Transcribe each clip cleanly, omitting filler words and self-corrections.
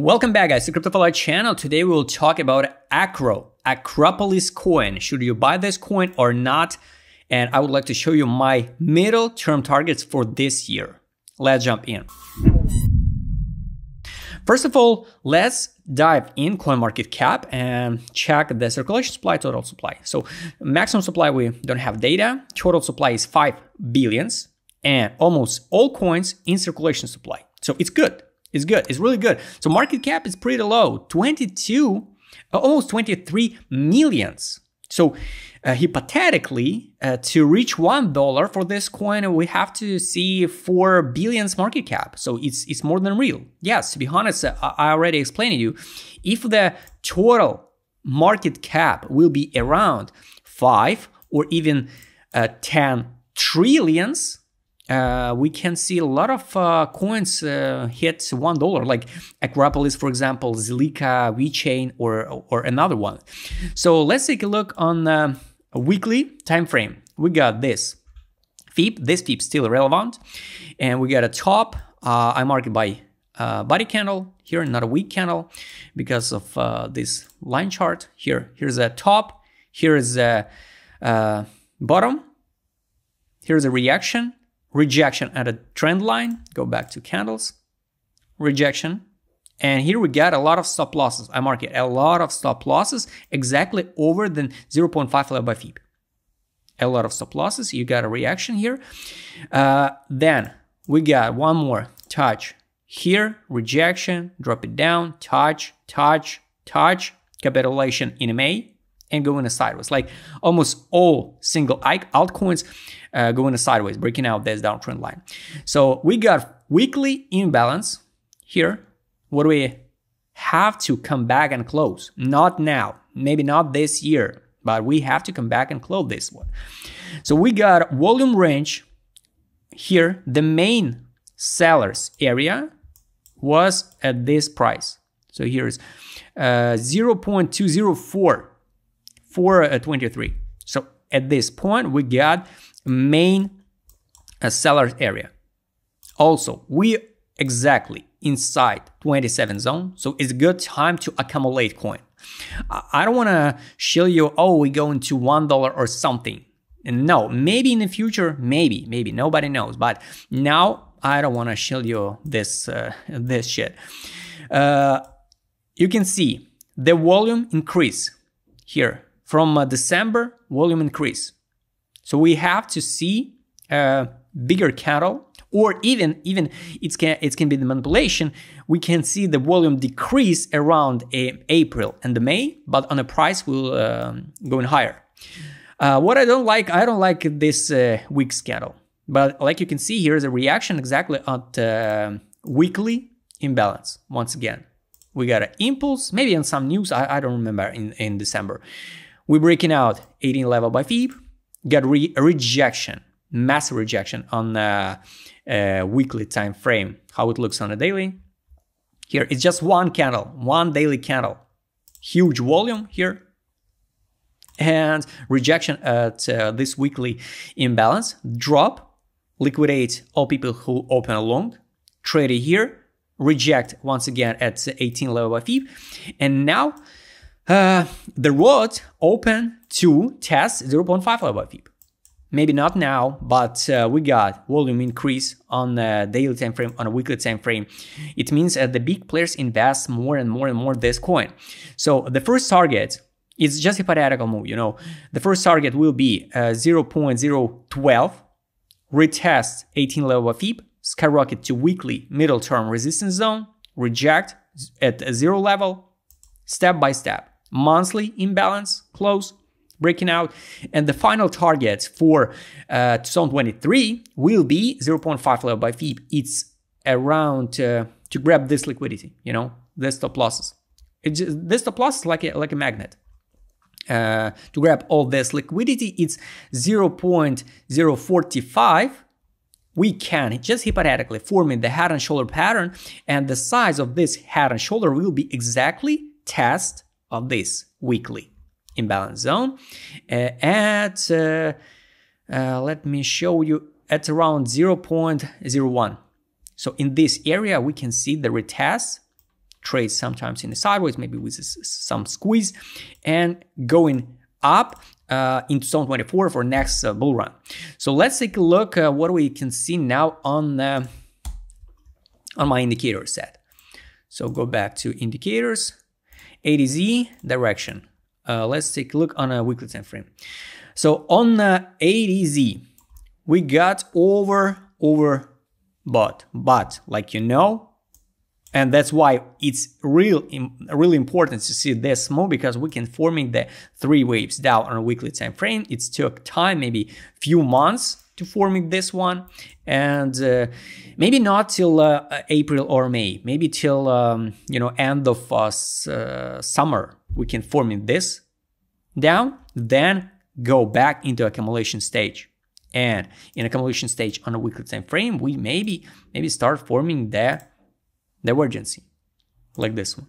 Welcome back, guys, to CryptoFlight channel. Today we will talk about Akropolis coin. Should you buy this coin or not? And I would like to show you my middle-term targets for this year. Let's jump in. First of all, let's dive in CoinMarketCap and check the circulation supply, total supply. So maximum supply, we don't have data. Total supply is 5 billion and almost all coins in circulation supply. So it's good. It's good. It's really good. So market cap is pretty low, almost 23 millions. So hypothetically, to reach $1 for this coin, we have to see 4 billions market cap. So it's more than real. Yes, to be honest, I already explained to you, if the total market cap will be around 5 or even 10 trillions, we can see a lot of coins hit $1, like Akropolis, for example, Zilliqa, WeChain, or another one. So let's take a look on a weekly time frame. We got this FIB. This FIB still relevant, and we got a top. I mark it by body candle here, not a weak candle, because of this line chart here. Here's a top. Here is a bottom. Here's a reaction. Rejection at a trend line, go back to candles, rejection. And here we got a lot of stop losses. I mark it, a lot of stop losses, exactly over the 0.5 level by FIB. A lot of stop losses, you got a reaction here. Then we got one more touch here, rejection, drop it down, touch, touch, touch, capitulation in May, and going a sideways. Like almost all single altcoins going a sideways, breaking out this downtrend line. So we got weekly imbalance here. What do we have to come back and close? Not now, maybe not this year, but we have to come back and close this one. So we got volume range here. The main sellers area was at this price. So here's 0.204. 423. So at this point, we got main seller area. Also, we exactly inside 27 zone. So it's a good time to accumulate coin. I don't want to show you, oh, we go into $1 or something. And no, maybe in the future, maybe nobody knows. But now I don't want to show you this, this shit. You can see the volume increase here. From December, volume increase. So we have to see bigger candle, or even it can be the manipulation. We can see the volume decrease around April and May, but on the price will going higher. What I don't like this week's candle. But like you can see, here is a reaction exactly at weekly imbalance once again. We got an impulse, maybe on some news, I don't remember in December. We're breaking out 18 level by FIB, got rejection, massive rejection on weekly time frame. How it looks on a daily? Here it's just one candle, one daily candle, huge volume here, and rejection at this weekly imbalance. Drop, liquidate all people who open long, trade it here, reject once again at 18 level by FIB, and now. The road open to test 0.5 level by FIB. Maybe not now, but we got volume increase on a daily time frame, on a weekly time frame. It means the big players invest more and more and more this coin. So the first target, it's just a hypothetical move, you know. The first target will be 0.012, retest 18 level by FIB, skyrocket to weekly middle term resistance zone, reject at a zero level, step by step. Monthly imbalance, close, breaking out, and the final target for 2023 will be 0.5 level by FIB. It's around to grab this liquidity, you know, the stop losses. This stop loss is like a magnet. To grab all this liquidity, it's 0.045. We can just hypothetically forming the head and shoulder pattern, and the size of this head and shoulder will be exactly test of this weekly imbalance zone at let me show you at around 0.01. So in this area we can see the retest trades sometimes in the sideways, maybe with some squeeze, and going up into 2024 for next bull run. So let's take a look what we can see now on my indicator set. So go back to indicators, ADZ direction. Let's take a look on a weekly time frame. So on ADZ, we got overbought, but like you know, and that's why it's really important to see this small, because we can forming the three waves down on a weekly time frame. It's took time, maybe few months to forming this one, and maybe not till April or May, maybe till you know, end of summer we can forming this down, then go back into accumulation stage. And in accumulation stage on a weekly time frame, we maybe start forming the divergence like this one.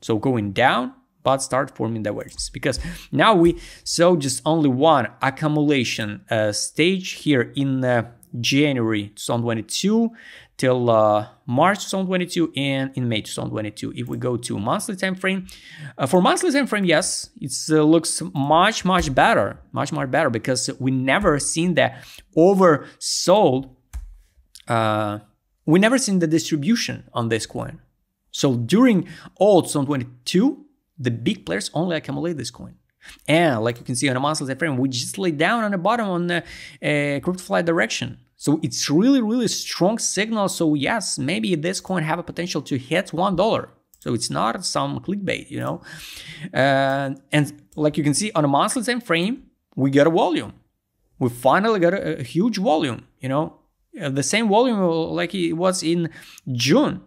So going down, but start forming divergence, because now we saw just only one accumulation stage here in January 2022 till March 2022, and in May 2022. If we go to monthly time frame, for monthly time frame, yes, it looks much better, because we never seen the oversold. We never seen the distribution on this coin. So during all 2022, the big players only accumulate this coin. And like you can see on a monthly time frame, we just lay down on the bottom on the CryptoFlight direction. So it's really strong signal. So yes, maybe this coin have a potential to hit $1. So it's not some clickbait, you know. And like you can see on a monthly time frame, we got a volume. We finally got a huge volume, you know. The same volume like it was in June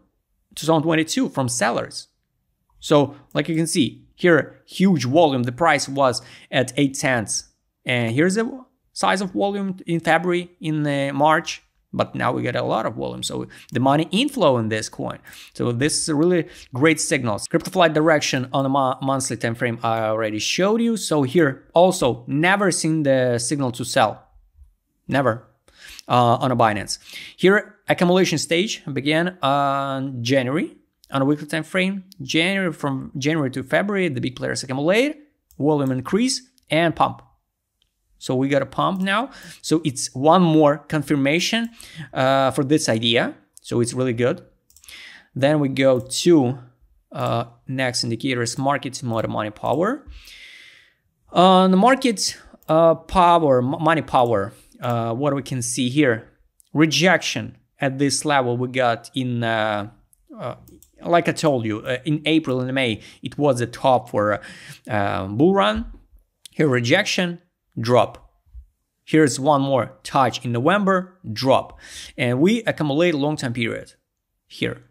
2022 from sellers. So like you can see here, huge volume. The price was at 8 cents, and here's the size of volume in February, in March, but now we get a lot of volume. So the money inflow in this coin. So this is a really great signals. CryptoFlight direction on a monthly time frame I already showed you. So here also never seen the signal to sell, never. On a Binance. Here, accumulation stage began on January, on a weekly time frame. January, from January to February, the big players accumulate, volume increase, and pump. So we got a pump now. So it's one more confirmation for this idea. So it's really good. Then we go to next indicators, market, money power. On the market power, money power, what we can see here, rejection at this level we got in, like I told you, in April and May, it was the top for bull run. Here, rejection, drop. Here's one more touch in November, drop. And we accumulate a long time period here.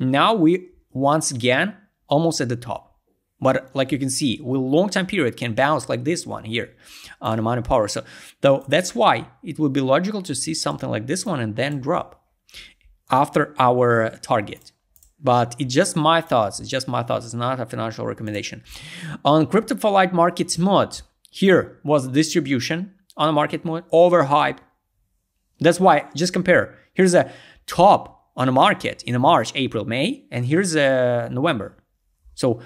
Now we, once again, almost at the top. But like you can see, with long time period can bounce like this one here on money power. So though that's why it would be logical to see something like this one and then drop after our target. But it's just my thoughts. It's just my thoughts. It's not a financial recommendation. On CryptoFlight market mode, here was the distribution on the market mode, overhype. That's why, just compare. Here's a top on the market in March, April, May, and here's a November. So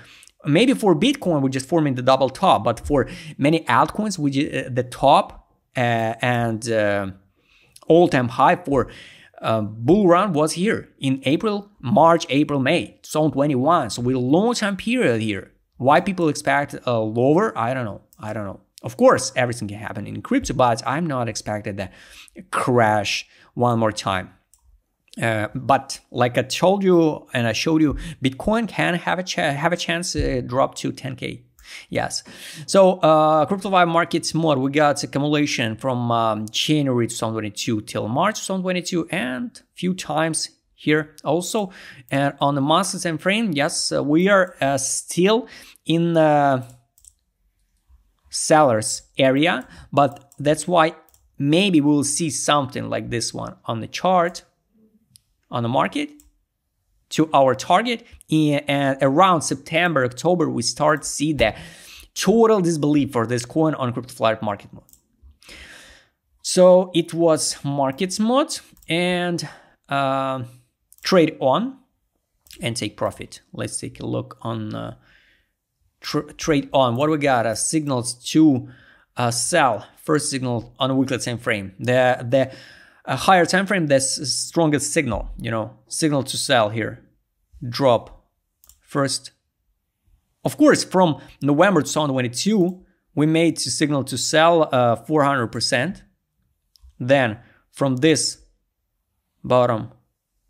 maybe for Bitcoin, we're just forming the double top, but for many altcoins, we just, the top and all-time high for bull run was here in April, March, April, May, 2021. So we long-time period here. Why people expect lower? I don't know. I don't know. Of course, everything can happen in crypto, but I'm not expecting that crash one more time. But like I told you and I showed you, Bitcoin can have a chance to drop to 10K. Yes. So CryptoFlight markets mode, we got accumulation from January 2022 till March 2022, and few times here also. And on the monthly time frame, yes, we are still in the sellers area, but that's why maybe we'll see something like this one on the chart, on the market to our target. And around September, October, we start to see the total disbelief for this coin on CryptoFlight market mode. So it was markets mode and trade on. and take profit. Let's take a look on trade on. What we got? Signals to sell. First signal on a weekly time frame. A higher time frame, that's strongest signal, you know, signal to sell here. Drop first. Of course, from November 2022, we made a signal to sell 400%. Then from this bottom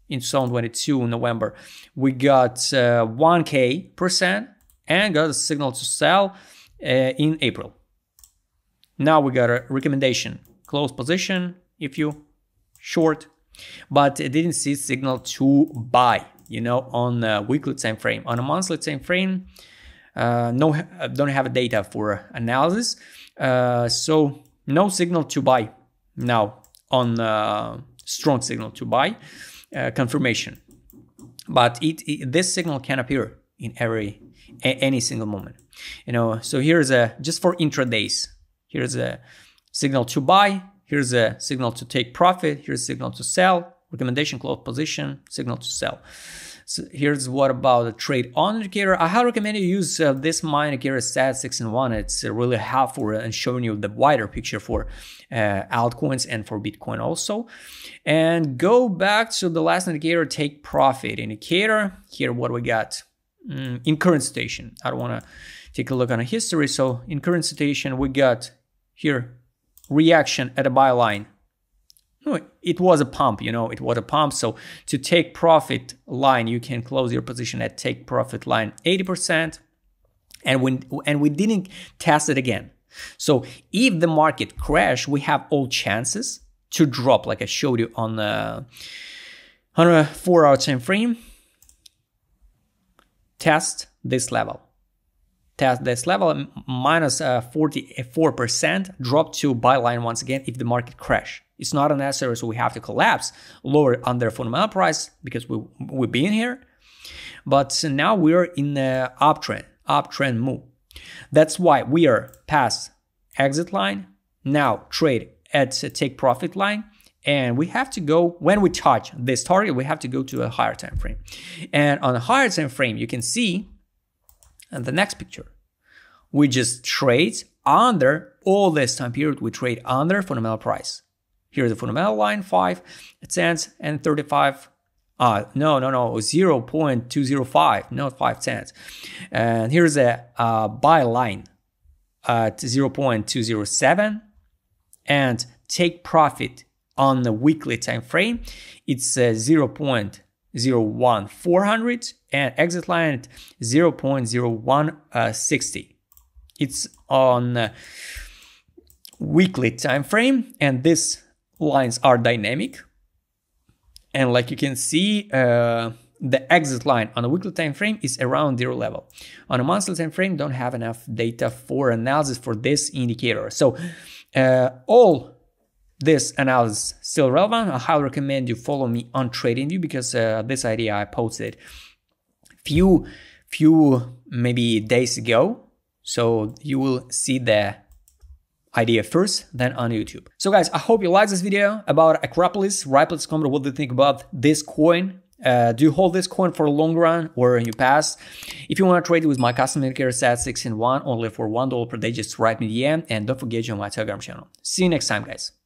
in 2022, November, we got 1K% and got a signal to sell in April. Now we got a recommendation, close position if you short, but it didn't see signal to buy, you know, on a weekly time frame. On a monthly time frame, no, don't have data for analysis, so no signal to buy now on strong signal to buy confirmation, but this signal can appear in any single moment, you know. So here's a, just for intradays, here's a signal to buy. Here's a signal to take profit. Here's a signal to sell. Recommendation, close position, signal to sell. So here's what about a trade on indicator. I highly recommend you use this my indicator SAT 6-in-1. It's really helpful in showing you the wider picture for altcoins and for Bitcoin also. And go back to the last indicator, take profit indicator. Here what we got in current situation. I don't want to take a look on a history. So in current situation, we got here reaction at a buy line. No, it was a pump, you know, it was a pump. So to take profit line, you can close your position at take profit line 80%. And we didn't test it again. So if the market crash, we have all chances to drop, like I showed you on a 4-hour time frame. Test this level. Test this level, minus 44%, drop to buy line once again if the market crash. It's not necessary, so we have to collapse lower under fundamental price because we've been here. But now we're in the uptrend move. That's why we are past exit line, now trade at take profit line. And we have to go, when we touch this target, we have to go to a higher time frame. And on a higher time frame, you can see. And the next picture, we just trade under all this time period. We trade under fundamental price. Here's the fundamental line, 5 cents and 35. No, 0.205, not 5 cents. And here's a buy line at 0.207, and take profit on the weekly time frame. It's 0.01400 and exit line at 0.0160. It's on weekly time frame, and these lines are dynamic. And like you can see, the exit line on a weekly time frame is around zero level. On a monthly time frame, don't have enough data for analysis for this indicator. So all this analysis still relevant. I highly recommend you follow me on TradingView because this idea I posted few maybe days ago. So you will see the idea first, then on YouTube. So guys, I hope you liked this video about Akropolis. Write please comment what do you think about this coin. Do you hold this coin for a long run or in your past? If you want to trade with my custom indicator SAT 6-in-1 only for $1 per day, just write me DM, and don't forget to join my Telegram channel. See you next time, guys.